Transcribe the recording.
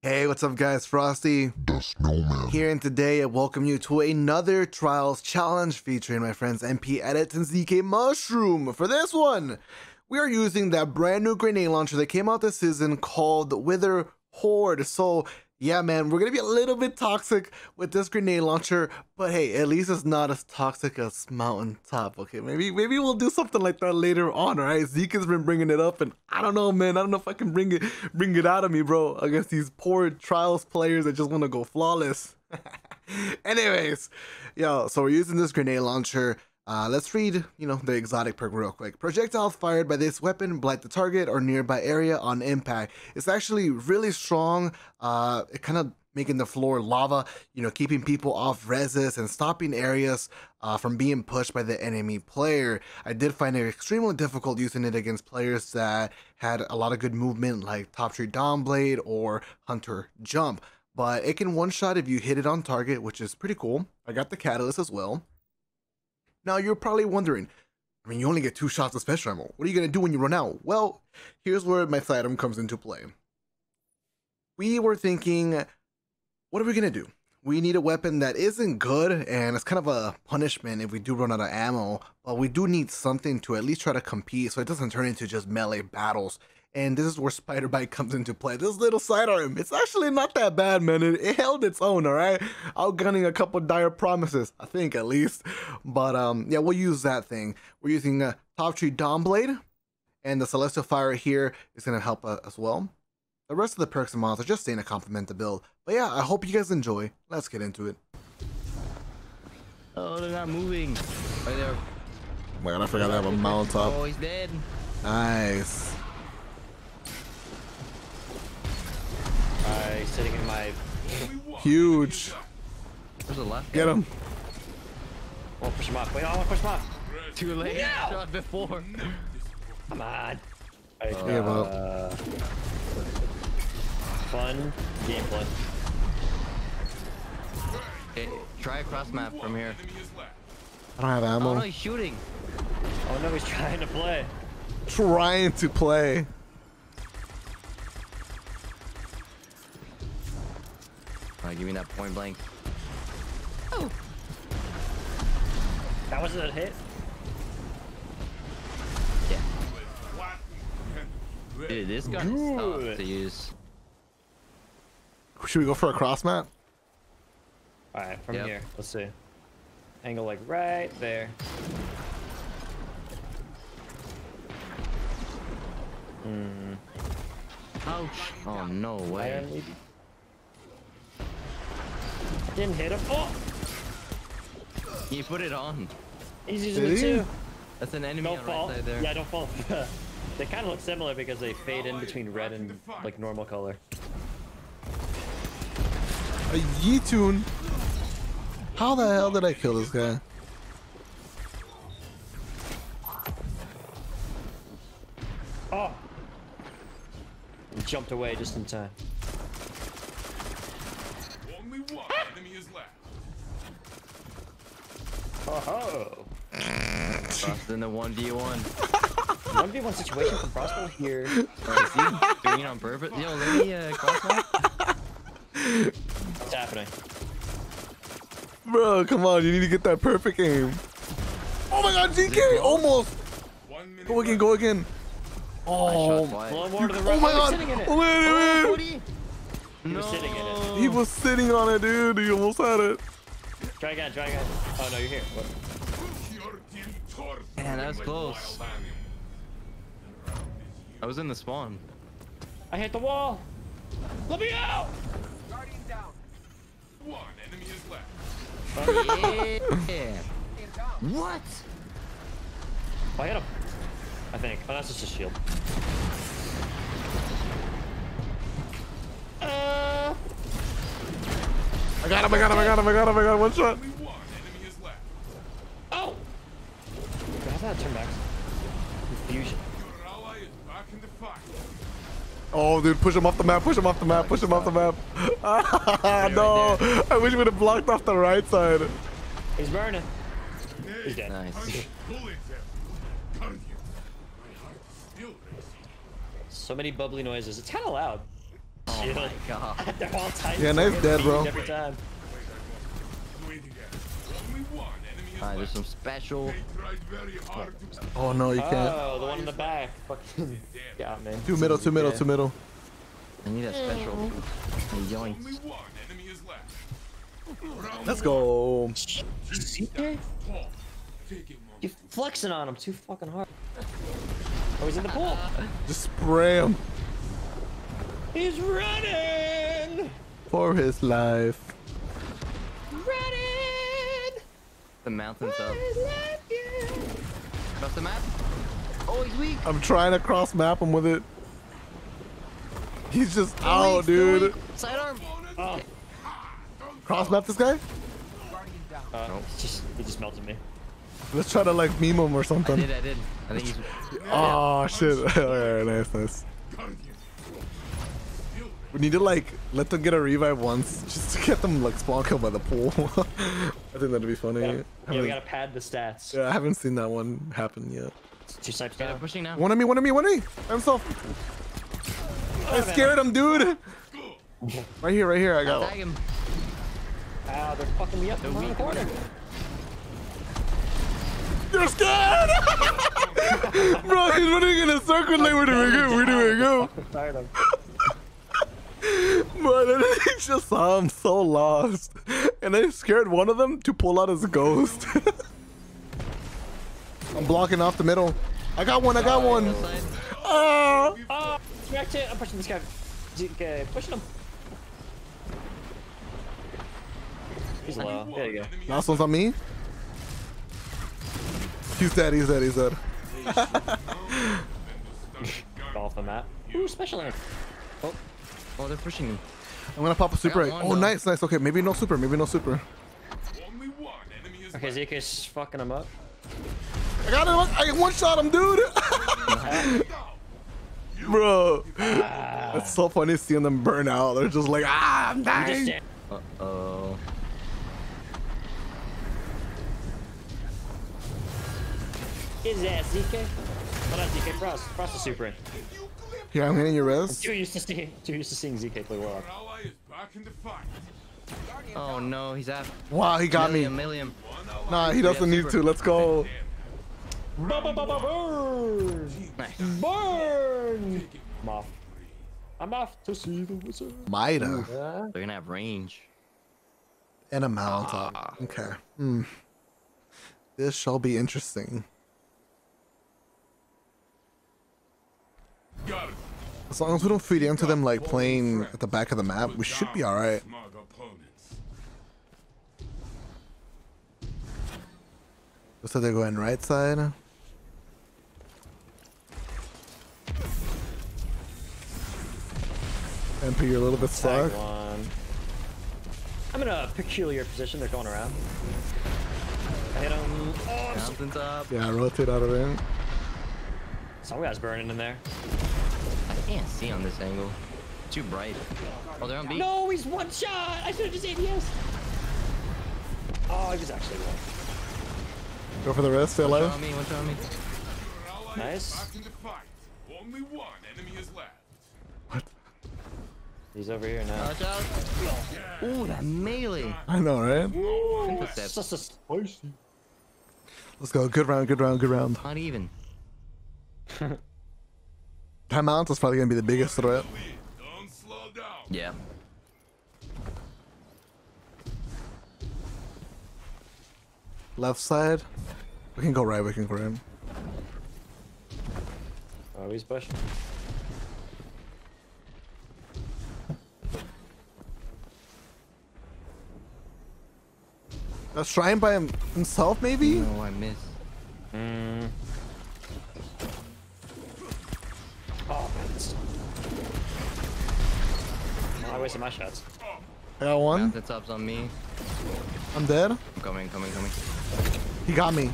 Hey, what's up guys, Frosty the Snowman here, and today I welcome you to another Trials Challenge featuring my friends MP Edits and ZK Mushroom. For this one, we are using that brand new grenade launcher that came out this season called Witherhoard. So yeah, man, we're gonna be a little bit toxic with this grenade launcher, but hey, at least it's not as toxic as Mountaintop. Okay, maybe we'll do something like that later on. All right, Zeke has been bringing it up, and I don't know, man. I don't know if I can bring it out of me, bro, against these poor Trials players that just want to go flawless. Anyways, yo, so we're using this grenade launcher. Let's read, you know, the exotic perk real quick. Projectiles fired by this weapon blight the target or nearby area on impact. It's actually really strong. It kind of making the floor lava, you know, keeping people off reses and stopping areas from being pushed by the enemy player. I did find it extremely difficult using it against players that had a lot of good movement like Top Tree Dawnblade or Hunter Jump. But it can one-shot if you hit it on target, which is pretty cool. I got the catalyst as well. Now, you're probably wondering, I mean, you only get 2 shots of special ammo. What are you going to do when you run out? Well, here's where my item comes into play. We were thinking, what are we going to do? We need a weapon that isn't good, and it's kind of a punishment if we do run out of ammo, but we do need something to at least try to compete so it doesn't turn into just melee battles. And this is where Spider Bite comes into play. This little sidearm, it's actually not that bad, man. It held its own, all right? Outgunning a couple Dire Promises, I think, at least. But yeah, we'll use that thing. We're using Top Tree Dawnblade, and the Celestial Fire here is going to help as well. The rest of the perks and mods are just staying to complement the build. But yeah, I hope you guys enjoy. Let's get into it. Oh, they're not moving. Right there. Oh my god, I forgot I have a Mountaintop. Oh, he's dead. Nice. Sitting in my huge. There's a left. Get him. I'll push him off. Wait, I want to push him off. Too late. No! Shot before. Come on. I give up. Fun gameplay. Hey, try a cross map from here. I don't have ammo. Oh no, he's shooting. Oh no, he's trying to play. Trying to play. Give me that point blank. Oh, that wasn't a hit. Yeah. Dude, this gun is tough to use. Should we go for a cross map? All right, from here. Let's see. Angle like right there. Hmm. Ouch! Oh no way. Didn't hit him. Oh! He put it on. He's using it too. That's an enemy on right side there. Yeah, don't fall. They kind of look similar because they fade in between red and like normal color. A Yeetoon. How the hell did I kill this guy? Oh! He jumped away just in time. Oh, Frost in the 1v1. 1v1 situation from Frostball here. Is he doing it on purpose? Yo, let me crossbow. What's happening? Bro, come on, you need to get that perfect aim. Oh my god, ZK! Almost! Go again, go again. Oh, one more to the right. Oh my god! Oh, wait. He was sitting in it. He was sitting on it, dude. He almost had it. Try again, try again. Oh no, you're here. What? Man, that was close. I was in the spawn. I hit the wall. Let me out! Guardian down. One enemy is left. Oh, yeah. What? Oh, I hit him. I think. Oh, that's just a shield. I got him, I got him, I got him, I got him, I got him, one shot. Oh! How's that turn back? Confusion. Oh, dude, push him off the map, push him off the map, push him off the map. No, I wish we would have blocked off the right side. He's burning. He's dead. Nice. So many bubbly noises. It's kind of loud. Oh shield. My god. They're all tight. Yeah, nice dead, bro. Every time. Alright, there's some special. Oh no, you can't. Oh, the one in the back. Fucking got me. Two middle, two middle, two middle. I need a special. Yoinks. Let's go. You're flexing on him too fucking hard. Oh, he's in the pool. Just spray him. He's running for his life. Running. The mountain's up. Cross the map. Oh, he's weak. I'm trying to cross map him with it. He's just out, dude. Sidearm. Oh. Cross map this guy? No. He just melted me. Let's try to like meme him or something. I did. I think he's. Oh shit! Alright, nice. We need to like let them get a revive once, just to get them like spawn killed by the pool. I think that'd be funny. Yeah, we gotta pad the stats. Yeah, I haven't seen that one happen yet. Two snipes down. Pushing now. One of me. By himself. I scared him, dude. Right here. I got him. Ow, they're fucking me up in the corner. You're scared! Bro, he's running in a circle like, where do we go? Man, I just saw him so lost. And I scared one of them to pull out his ghost. I'm blocking off the middle. I got one. Oh! I'm pushing this guy. Okay, pushing him. He's low. There you go. Last one's on me. He's dead. Go off the map. Ooh, special air. Oh, they're pushing me. I'm gonna pop a super egg. Oh, nice. Okay, maybe no super. Okay, ZK's fucking him up. I got him. I one-shot him, dude. Bro, it's so funny seeing them burn out. They're just like, I'm dying. Uh-oh. His ass, ZK. Hold on, ZK. Frost the super in. Yeah, I'm hitting your res. Too used to seeing ZK play well. Oh no, he's out. Wow, he got me. Million. Nah, he doesn't need to. Let's go. Burn! Nice. Burn! I'm off to see the wizard. Mida. They're gonna have range. And a mountaintop. Okay. This shall be interesting. As long as we don't feed into them like playing at the back of the map, we should be alright. Looks like they're going right side. MP, you're a little bit stuck. I'm in a peculiar position, they're going around. I hit him. Oh, something's up. Yeah, rotate out of there. Some guy's burning in there. I can't see on this angle. Too bright. Oh, they're on B. No, he's one shot. I should have just ADS. Oh, he was actually one. Go for the rest. Stay alive. One shot on me. Nice. Only one enemy is left. What? He's over here now. Watch out. Ooh, that melee. I know, right? Ooh, it's just a spicy. Let's go. Good round. Not even. That mountain's probably gonna be the biggest threat. Don't slow down. Yeah. Left side. We can go right. Oh, he's pushing. That's trying by himself, maybe? No, I missed. Oh, I wasted my shots. I got one. The top's on me. I'm dead. I'm coming. He got me.